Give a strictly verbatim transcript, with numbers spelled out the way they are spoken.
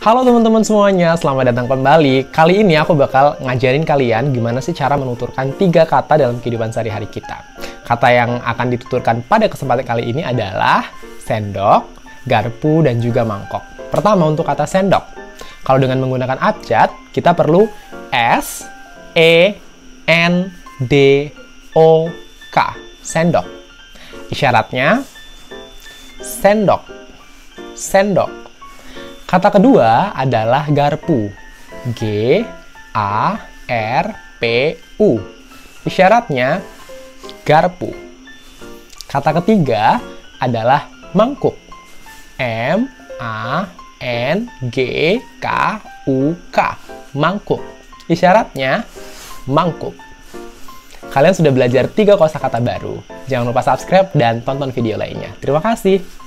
Halo teman-teman semuanya, selamat datang kembali. Kali ini aku bakal ngajarin kalian gimana sih cara menuturkan tiga kata dalam kehidupan sehari-hari kita. Kata yang akan dituturkan pada kesempatan kali ini adalah sendok, garpu, dan juga mangkok. Pertama untuk kata sendok. Kalau dengan menggunakan abjad, kita perlu S, E, N, D, O, K. Sendok. Isyaratnya, sendok, sendok. Kata kedua adalah garpu. G A R P U. Isyaratnya garpu. Kata ketiga adalah mangkuk. M A N G K U K. Mangkuk. Isyaratnya mangkuk. Kalian sudah belajar tiga kosakata baru. Jangan lupa subscribe dan tonton video lainnya. Terima kasih.